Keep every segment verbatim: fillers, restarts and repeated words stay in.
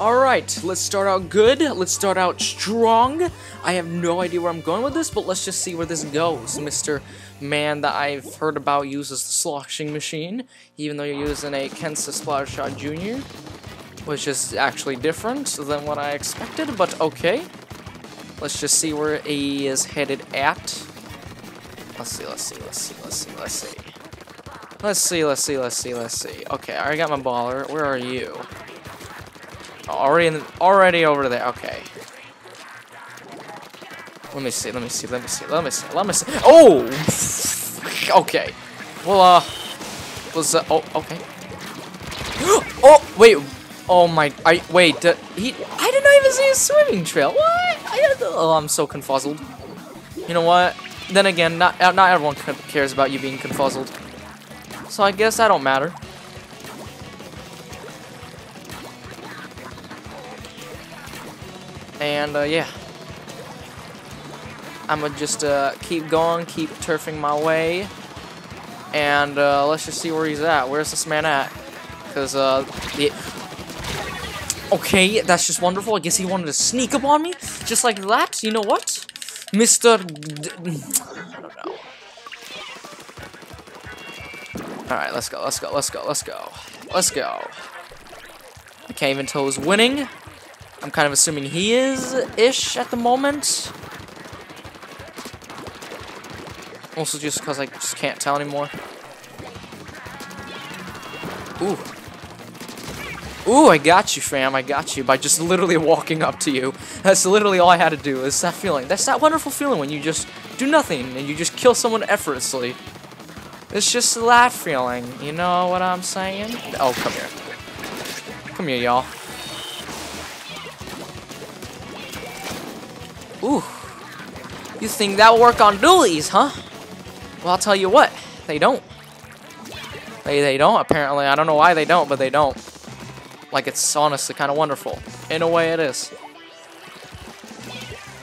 Alright, let's start out good. Let's start out strong. I have no idea where I'm going with this, but let's just see where this goes. Mister Man that I've heard about uses the sloshing machine, even though you're using a Kensa Splattershot Junior, which is actually different than what I expected, but okay. Let's just see where he is headed at. Let's see, let's see, let's see, let's see, let's see. Let's see, let's see, let's see, let's see. Okay, I already got my baller. Where are you? Already in the, already over there. Okay. Let me see. Let me see. Let me see. Let me see. Let me see. Oh. Okay. Well, uh, was uh, oh okay. Oh wait. Oh my. I wait. Uh, he. I did not even see a swimming trail. What? I had to, oh, I'm so confuzzled. You know what? Then again, not not everyone cares about you being confuzzled. So I guess I don't matter. And, uh, yeah. I'm gonna just, uh, keep going, keep turfing my way. And, uh, let's just see where he's at. Where's this man at? Because, uh, the... Okay, that's just wonderful. I guess he wanted to sneak up on me. Just like that. You know what? Mister D I don't know. Alright, let's go, let's go, let's go, let's go. Let's go. I can't even tell who's winning. I'm kind of assuming he is-ish at the moment. Also just because I just can't tell anymore. Ooh. Ooh, I got you, fam. I got you by just literally walking up to you. That's literally all I had to do is that feeling. That's that wonderful feeling when you just do nothing and you just kill someone effortlessly. It's just that feeling. You know what I'm saying? Oh, come here. Come here, y'all. Ooh, you think that'll work on dualies, huh? Well, I'll tell you what, they don't. They, they don't, apparently. I don't know why they don't, but they don't. Like, it's honestly kind of wonderful. In a way, it is.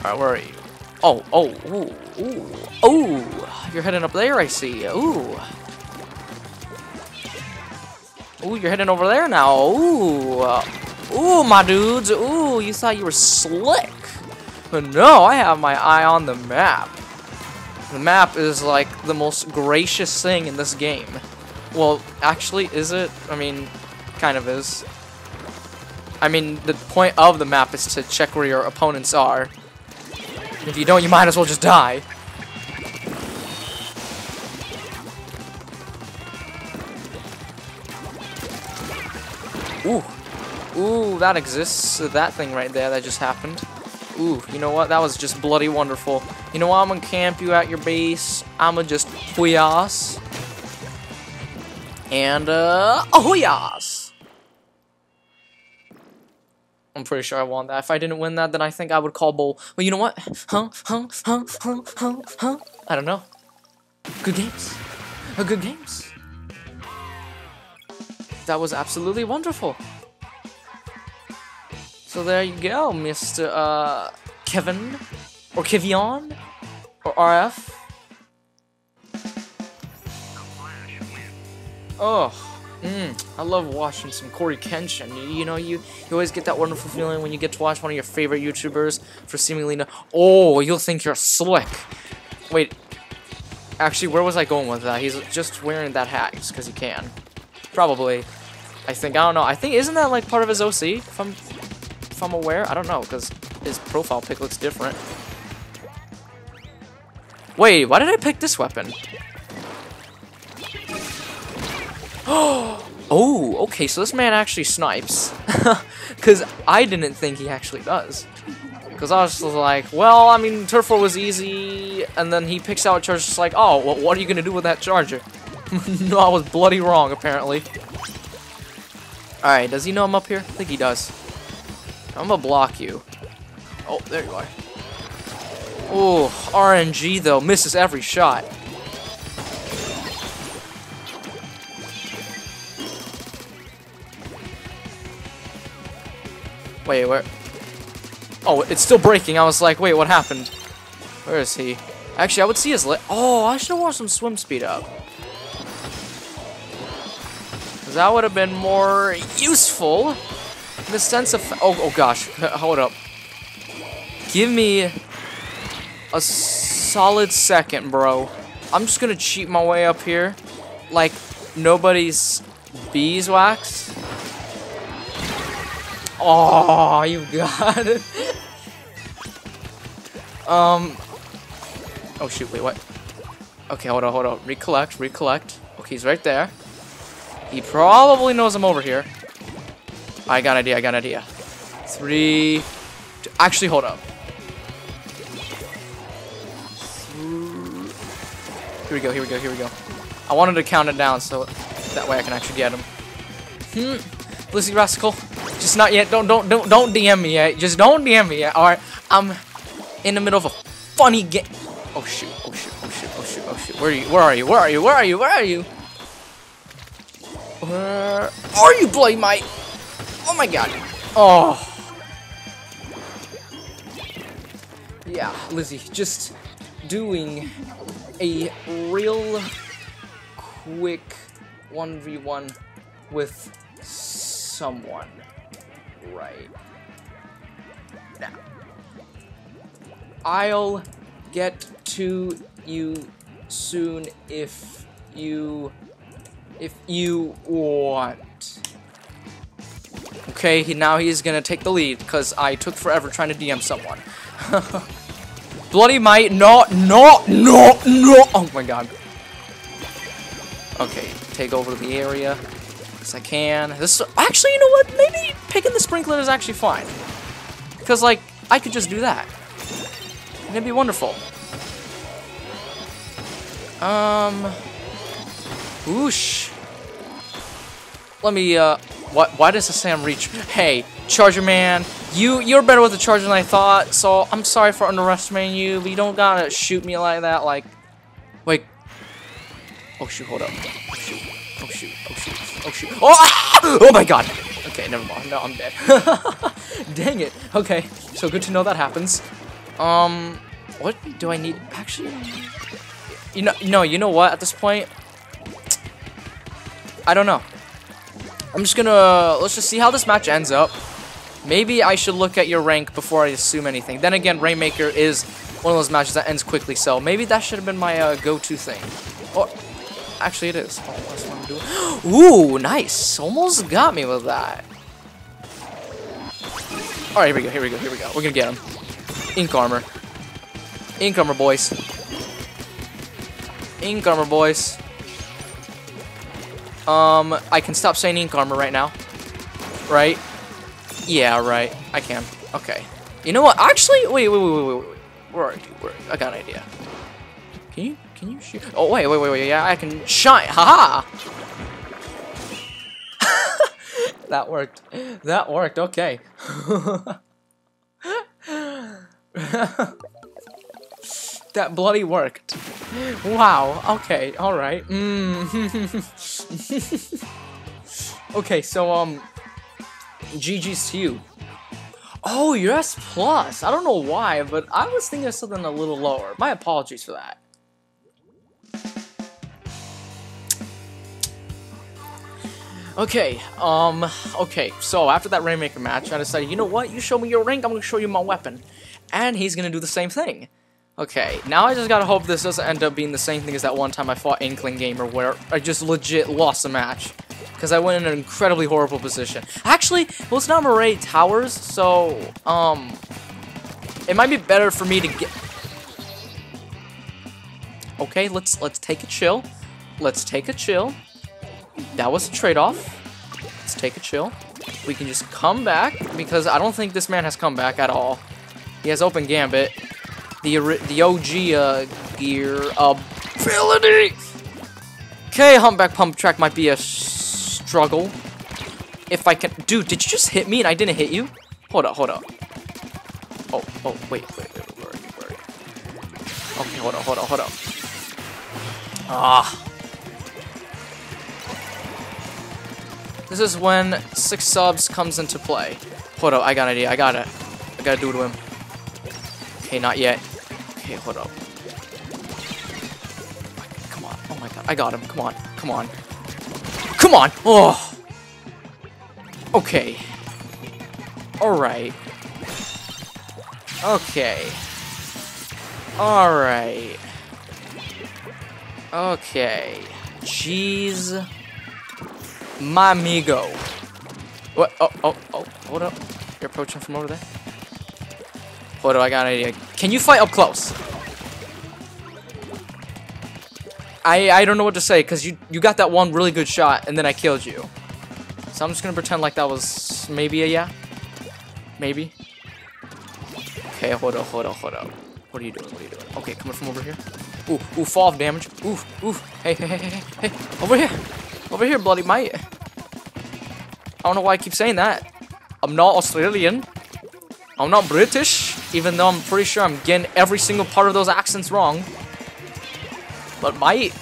Alright, where are you? Oh, oh, ooh, ooh, oh! You're heading up there, I see. Ooh. Ooh, you're heading over there now. Ooh. Ooh, my dudes. Ooh, you thought you were slick. But no, I have my eye on the map. The map is like the most gracious thing in this game. Well, actually, is it? I mean, kind of is. I mean, the point of the map is to check where your opponents are. If you don't, you might as well just die. Ooh. Ooh, that exists. That thing right there that just happened. Ooh, you know what? That was just bloody wonderful. You know what? I'm gonna camp you at your base. I'm gonna just puyas. And, uh, ahoyas! I'm pretty sure I won that. If I didn't win that, then I think I would call bull. Well, you know what? Huh? Huh? Huh? Huh? Huh? Huh? I don't know. Good games. Uh, good games. That was absolutely wonderful. So there you go, Mister Uh, Kevin, or Kevion, or R F. Oh, mm, I love watching some Corey Kenshin. You, you know, you, you always get that wonderful feeling when you get to watch one of your favorite YouTubers for seemingly no... Oh, you'll think you're slick. Wait, actually, where was I going with that? He's just wearing that hat just because he can. Probably. I think, I don't know. I think, isn't that like part of his O C? If I'm... If I'm aware, I don't know, because his profile pick looks different. Wait, why did I pick this weapon? Oh, okay, so this man actually snipes. Because I didn't think he actually does. Because I was just like, well, I mean, Turf War was easy, and then he picks out a charger, just like, oh, well, what are you going to do with that charger? No, I was bloody wrong, apparently. Alright, does he know I'm up here? I think he does. I'm gonna block you. Oh, there you are. Oh, R N G though. Misses every shot. Wait, where? Oh, it's still breaking. I was like, wait, what happened? Where is he? Actually, I would see his leg. Oh, I should have worn some swim speed up. Because that would have been more useful. the sense of... Oh, oh gosh. Hold up. Give me a solid second, bro. I'm just gonna cheat my way up here like nobody's beeswax. Oh, you got it. um. Oh, shoot. Wait, what? Okay, hold on, hold on. Recollect, recollect. Okay, he's right there. He probably knows I'm over here. I got an idea, I got an idea. Three. Two, actually, hold up. Here we go, here we go, here we go. I wanted to count it down so that way I can actually get him. Hmm. LizzieRatcicle. Just not yet. Don't, don't, don't, don't D M me yet. Just don't D M me yet. Alright. I'm in the middle of a funny game. Oh shoot, oh shoot, oh shoot, oh shoot, oh shoot. Where are you? Where are you? Where are you? Where are you? Where are you? Where are you, Blade Mite? Oh my god. Oh. Yeah, Lizzie, just doing a real quick one v one with someone right now. I'll get to you soon if you if you want. Okay, he, now he's gonna take the lead because I took forever trying to D M someone. Bloody might, no, no, no, no! Oh my god. Okay, take over the area as I can. This actually, you know what? Maybe picking the sprinkler is actually fine. Because, like, I could just do that. And it'd be wonderful. Um. Whoosh. Let me, uh. What, why does the Sam reach? Hey, Charger Man, you, you're better with the Charger than I thought, so I'm sorry for underestimating you, but you don't gotta shoot me like that, like... Wait. Oh shoot, hold up. Oh shoot, oh shoot, oh shoot, oh shoot. Oh, ah! Oh my god! Okay, never mind. No, I'm dead. Dang it. Okay, so good to know that happens. Um, what do I need? Actually... You know, no, you know what, at this point? I don't know. I'm just gonna, let's just see how this match ends up. Maybe I should look at your rank before I assume anything. Then again, Rainmaker is one of those matches that ends quickly, so maybe that should have been my uh, go-to thing. Or, actually it is. Oh, that's what I'm doing. Ooh, nice. Almost got me with that. Alright, here we go, here we go, here we go. We're gonna get him. Ink armor. Ink armor, boys. Ink armor, boys. Um, I can stop saying ink armor right now, right? Yeah, right, I can. Okay. You know what, actually, wait, wait, wait, wait, wait, where are you? Where are you? I got an idea. Can you, can you shoot? Oh, wait, wait, wait, wait, yeah, I can shine, haha! -ha! That worked, that worked, okay. That bloody worked. Wow, okay, alright. Mm. Okay, so, um, G G's to you. Oh, you're S plus. I don't know why, but I was thinking of something a little lower. My apologies for that. Okay, um, okay, so after that Rainmaker match, I decided, you know what, you show me your rank, I'm gonna show you my weapon. And he's gonna do the same thing. Okay, now I just gotta hope this doesn't end up being the same thing as that one time I fought Inkling Gamer where I just legit lost the match. Because I went in an incredibly horrible position. Actually, well, it's not Mirai Towers, so, um... it might be better for me to get... Okay, let's, let's take a chill. Let's take a chill. That was a trade-off. Let's take a chill. We can just come back, because I don't think this man has come back at all. He has open gambit. The, the O G uh, gear ability! Okay, Humpback Pump Track might be a struggle. If I can... Dude, did you just hit me and I didn't hit you? Hold up, hold up. Oh, oh, wait, wait, wait, where are you, where are you? Okay, hold up, hold up, hold up. Ah. This is when six subs comes into play. Hold up, I got an idea, I gotta... I gotta do it to him. Okay, not yet. Okay, hold up. Come on. Oh my god. I got him. Come on. Come on. Come on! Oh! Okay. Alright. Okay. Alright. Okay. Jeez. My amigo. What? Oh, oh, oh. Hold up. You're approaching from over there. Hold up, I got an idea. Can you fight up close? I, I don't know what to say, because you, you got that one really good shot, and then I killed you. So I'm just going to pretend like that was maybe a yeah. Maybe. Okay, hold up, hold up, hold up. What are you doing? What are you doing? Okay, coming from over here. Ooh, ooh, fall of damage. Ooh, ooh. Hey, hey, hey, hey, hey. Over here. Over here, bloody mate. I don't know why I keep saying that. I'm not Australian. I'm not British. Even though I'm pretty sure I'm getting every single part of those accents wrong. But mate,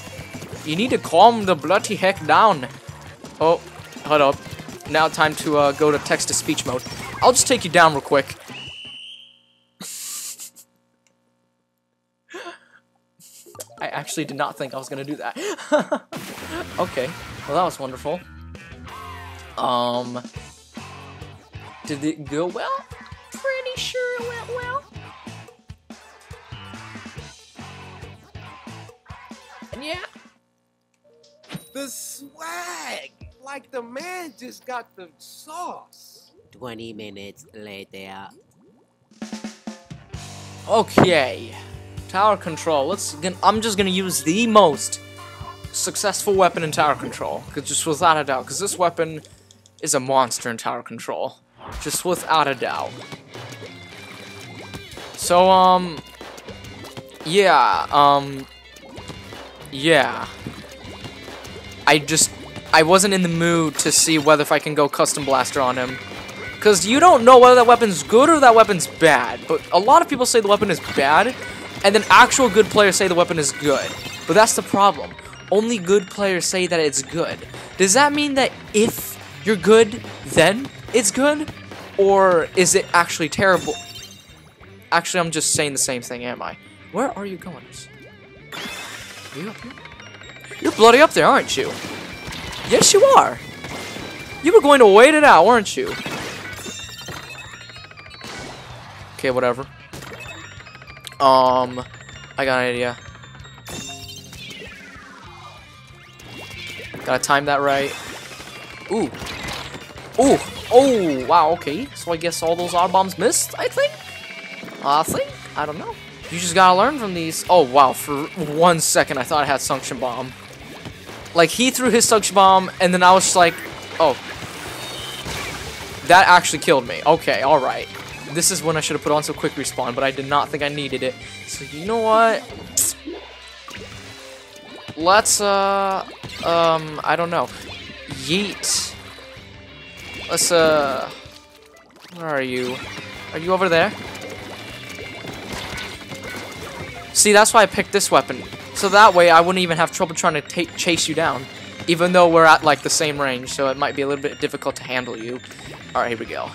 you need to calm the bloody heck down. Oh, hold up. Now time to uh, go to text-to-speech mode. I'll just take you down real quick. I actually did not think I was going to do that. Okay. Well, that was wonderful. Um, did it go well? Pretty sure it went well. And yeah. The swag! Like the man just got the sauce. twenty minutes later. Okay. Tower control. Let's. I'm just gonna use the most successful weapon in tower control, cause just without a doubt, because this weapon is a monster in tower control, just without a doubt. So um, yeah, um, yeah. I just I wasn't in the mood to see whether if I can go custom blaster on him, cause you don't know whether that weapon's good or that weapon's bad. But a lot of people say the weapon is bad. And then actual good players say the weapon is good. But that's the problem. Only good players say that it's good. Does that mean that if you're good, then it's good? Or is it actually terrible? Actually, I'm just saying the same thing, am I? Where are you going? Are you up here? You're bloody up there, aren't you? Yes, you are. You were going to wait it out, weren't you? Okay, whatever. Um, I got an idea. Gotta time that right. Ooh. Ooh. Oh, wow, okay. So I guess all those R-bombs missed, I think? I think? I don't know. You just gotta learn from these. Oh, wow, for one second I thought I had suction bomb. Like, he threw his suction bomb, and then I was just like, oh. That actually killed me. Okay, alright. This is when I should have put on some quick respawn, but I did not think I needed it. So, you know what? Let's, uh... Um, I don't know. Yeet. Let's, uh... Where are you? Are you over there? See, that's why I picked this weapon. So that way, I wouldn't even have trouble trying to ta chase you down. Even though we're at, like, the same range, so it might be a little bit difficult to handle you. Alright, here we go.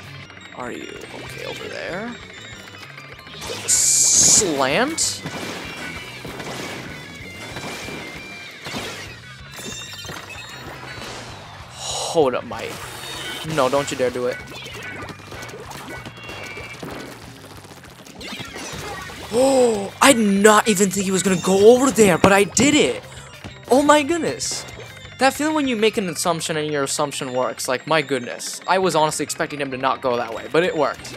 Are you okay over there? Slant? Hold up, mate. No, don't you dare do it. Oh, I did not even think he was gonna go over there, but I did it. Oh my goodness. That feeling when you make an assumption and your assumption works, like, my goodness. I was honestly expecting him to not go that way, but it worked.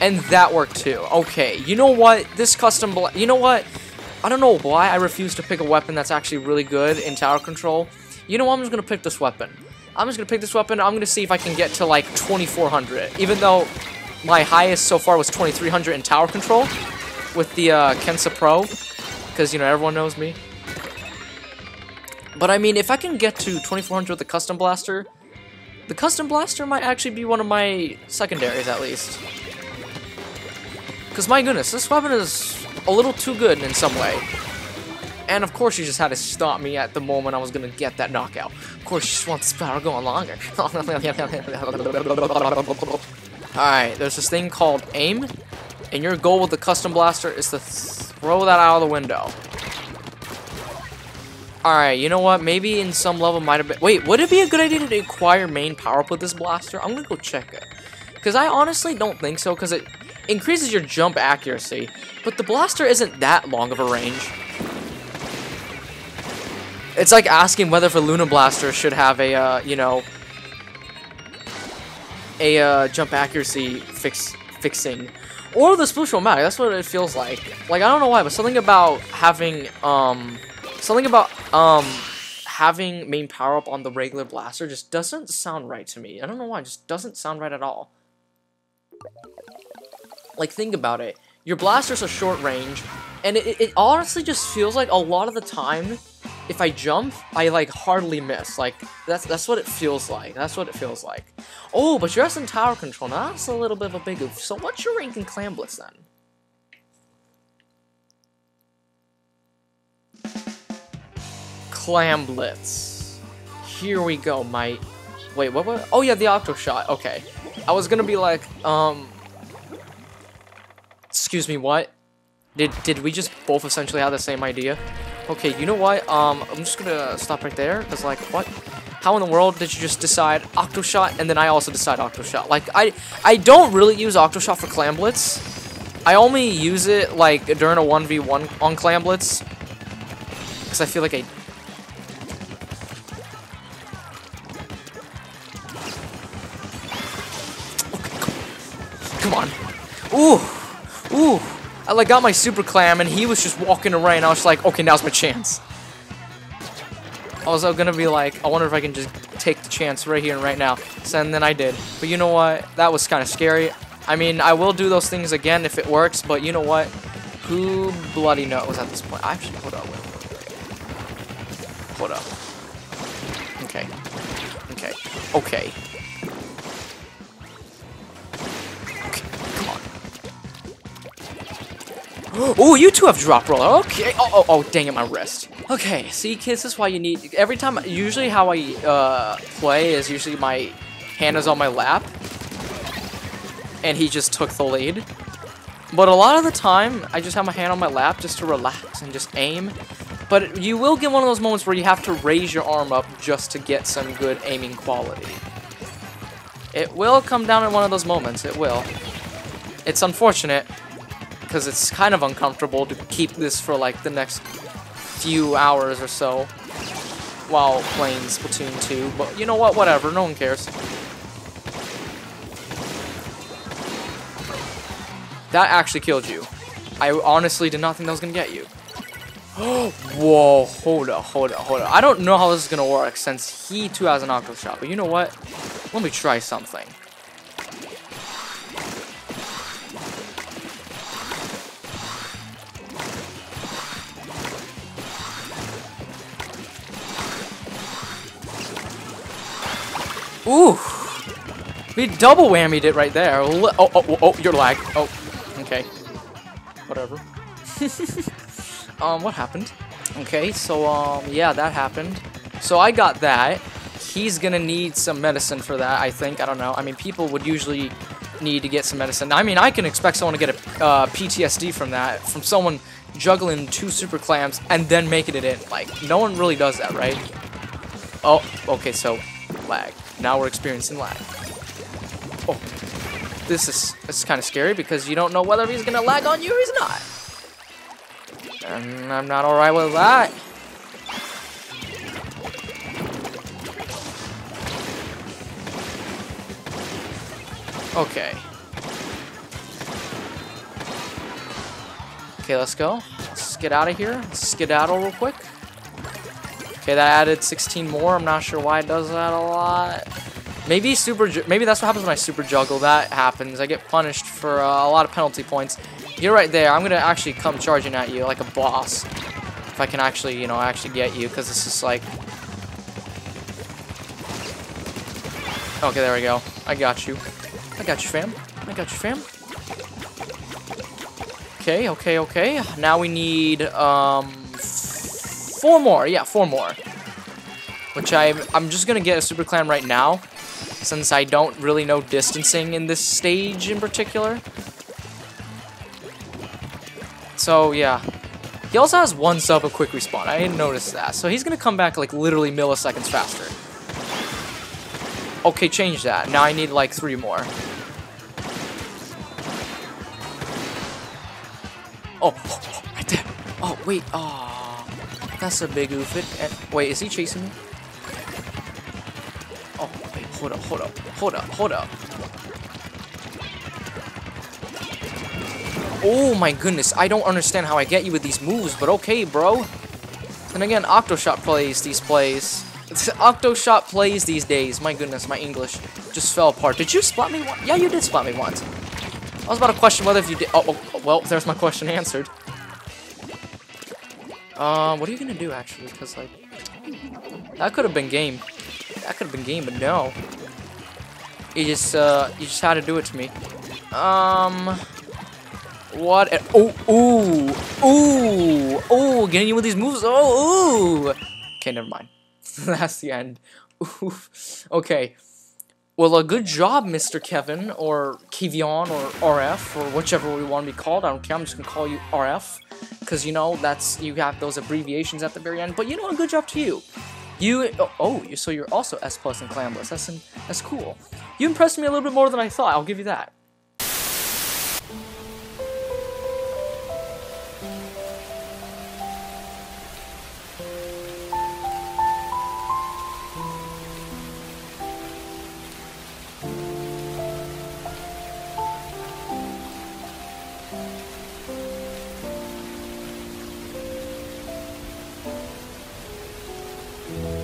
And that worked too. Okay, you know what? This custom bla- You know what? I don't know why I refuse to pick a weapon that's actually really good in tower control. You know what? I'm just gonna pick this weapon. I'm just gonna pick this weapon. I'm gonna see if I can get to, like, twenty-four hundred. Even though my highest so far was twenty-three hundred in tower control with the uh, Kensa Pro. Because, you know, everyone knows me. But I mean, if I can get to twenty-four hundred with the Custom Blaster, the Custom Blaster might actually be one of my secondaries, at least. Because my goodness, this weapon is a little too good in some way. And of course you just had to stop me at the moment I was going to get that knockout. Of course you just want this battle going longer. Alright, there's this thing called aim. And your goal with the Custom Blaster is to throw that out of the window. Alright, you know what? Maybe in some level might have been... Wait, would it be a good idea to acquire main power-up with this blaster? I'm gonna go check it. Because I honestly don't think so, because it increases your jump accuracy. But the blaster isn't that long of a range. It's like asking whether if a Luna Blaster should have a, uh, you know... A, uh, jump accuracy fix fixing. Or the splooshomatic, that's what it feels like. Like, I don't know why, but something about having, um... Something about um having main power up on the regular blaster just doesn't sound right to me. I don't know why, it just doesn't sound right at all. Like, think about it. Your blaster's a short range, and it, it honestly just feels like a lot of the time, if I jump, I like hardly miss. Like that's that's what it feels like. That's what it feels like. Oh, but you're in tower control. Now that's a little bit of a big oof. So what's your rank in Clan Blitz then? Clan Blitz. Here we go, mate. Wait, what, what? Oh, yeah, the Octo Shot. Okay. I was gonna be like, um... Excuse me, what? Did did we just both essentially have the same idea? Okay, you know what? Um, I'm just gonna stop right there, because, like, what? How in the world did you just decide Octo Shot, and then I also decide Octo Shot? Like, I, I don't really use Octo Shot for Clan Blitz. I only use it, like, during a one v one on Clan Blitz. Because I feel like I... Ooh, ooh, I like got my super clam and he was just walking away and I was like, okay, now's my chance. I was gonna be like, I wonder if I can just take the chance right here and right now. So, and then I did. But you know what? That was kind of scary. I mean, I will do those things again if it works, but you know what? Who bloody knows at this point? I actually, hold up, wait, hold up. Okay, okay, okay. Oh, you two have drop roller. Okay. Oh, oh, oh, dang it, my wrist. Okay, see, kids, this is why you need... Every time, usually how I uh, play is usually my hand is on my lap. And he just took the lead. But a lot of the time, I just have my hand on my lap just to relax and just aim. But you will get one of those moments where you have to raise your arm up just to get some good aiming quality. It will come down at one of those moments. It will. It's unfortunate. Because it's kind of uncomfortable to keep this for like the next few hours or so while playing Splatoon two, but you know what, whatever, no one cares. That actually killed you. I honestly did not think that was gonna get you. Whoa, hold up, hold up, hold up. I don't know how this is gonna work since he too has an Octo Shot, but you know what? Let me try something. Ooh, we double whammied it right there. Oh, oh, oh, oh, you're lag. Oh, okay. Whatever. um, what happened? Okay, so, um, yeah, that happened. So I got that. He's gonna need some medicine for that, I think. I don't know. I mean, people would usually need to get some medicine. I mean, I can expect someone to get a uh, P T S D from that, from someone juggling two super clams and then making it in. Like, no one really does that, right? Oh, okay, so lag. Now we're experiencing lag. Oh, this is it's kind of scary because you don't know whether he's gonna lag on you or he's not. And I'm not alright with that. Okay. Okay, let's go. Let's get out of here. Let's skedaddle real quick. Okay, that added sixteen more. I'm not sure why it does that a lot. Maybe super. Maybe that's what happens when I super juggle. That happens. I get punished for uh, a lot of penalty points. You're right there. I'm gonna actually come charging at you like a boss. If I can actually, you know, actually get you, because it's just like. Okay, there we go. I got you. I got you, fam. I got you, fam. Okay, okay, okay. Now we need um. Four more, yeah, four more. Which I, I'm just gonna get a super clam right now, since I don't really know distancing in this stage in particular. So yeah, He also has one sub of quick respawn. I didn't notice that. So he's going to come back like literally milliseconds faster. Okay, change that. Now I need like three more. Oh, oh, oh right there. Oh, wait. Oh, that's a big oofit. And wait, is he chasing me? Oh, wait. Hold up, hold up, hold up, hold up. Oh my goodness, I don't understand how I get you with these moves, but okay, bro. And again, Octo Shot plays these plays. Octo Shot plays these days. My goodness, my English just fell apart. Did you splat me once? Yeah, you did splat me once. I was about to question whether if you did. Oh, oh well, there's my question answered. Uh, what are you gonna do actually? Because like, that could have been game. That could have been game, but no. You just, uh, you just had to do it to me. Um. What? A oh, ooh, ooh, oh, getting you with these moves. Oh, ooh. Okay, never mind. That's the end. Oof. Okay. Well, a good job, Mister Kevin, or Kevion, or R F, or whichever we want to be called. I don't care. I'm just gonna call you R F, because you know that's you have those abbreviations at the very end. But you know, a good job to you. You oh, oh so you're also S plus and clamless. That's in, that's cool. You impressed me a little bit more than I thought. I'll give you that. Thank you.